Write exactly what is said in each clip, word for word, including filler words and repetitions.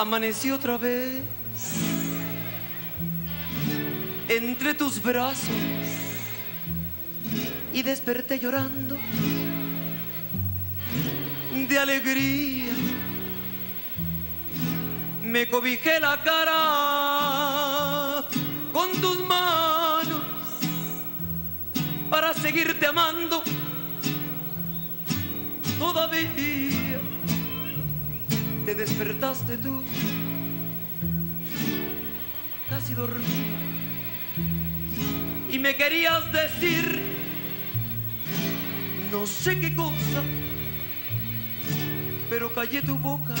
amanecí otra vez entre tus brazos y desperté llorando de alegría. Me cobijé la cara con tus manos para seguirte amando todavía. Te despertaste tú, casi dormido, y me querías decir no sé qué cosa, pero callé tu boca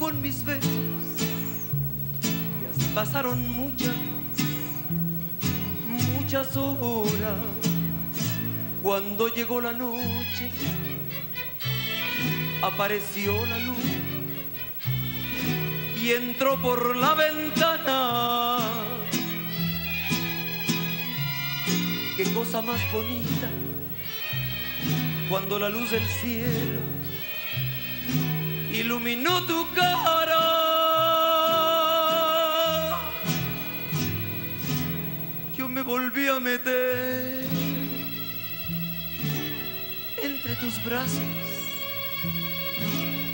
con mis besos. Y así pasaron muchas, muchas horas. Cuando llegó la noche, apareció la luz y entró por la ventana. Qué cosa más bonita, cuando la luz del cielo iluminó tu cara. Yo me volví a meter entre tus brazos.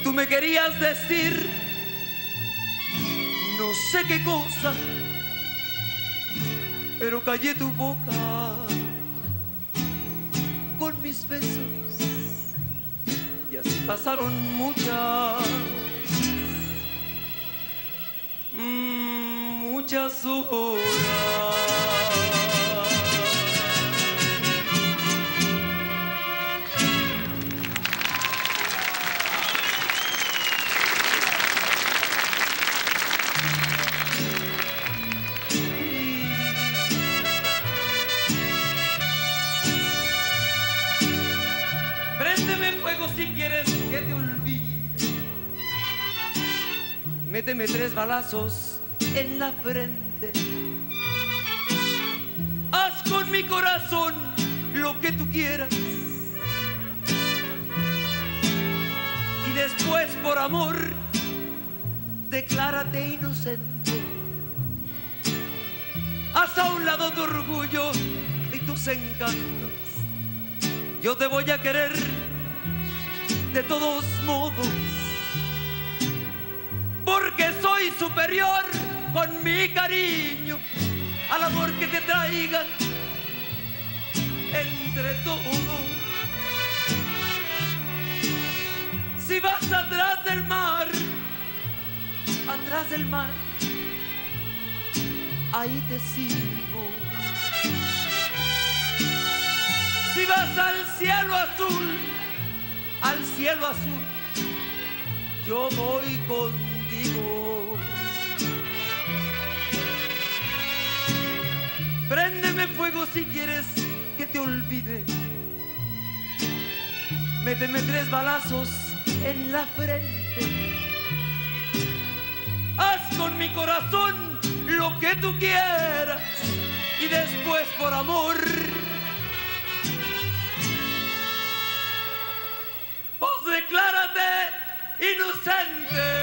Tú me querías decir no sé qué cosa, pero callé tu boca con mis besos. Y así pasaron muchas, muchas horas. Si quieres que te olvide, méteme tres balazos en la frente. Haz con mi corazón lo que tú quieras. Y después, por amor, declárate inocente. Haz a un lado tu orgullo y tus encantos. Yo te voy a querer de todos modos, porque soy superior con mi cariño al amor que te traigan entre todos. Si vas atrás del mar, atrás del mar, ahí te sigo. Si vas al cielo azul, al cielo azul, yo voy contigo. Préndeme fuego si quieres que te olvide, méteme tres balazos en la frente. Haz con mi corazón lo que tú quieras. Y después, por amor, declárate inocente.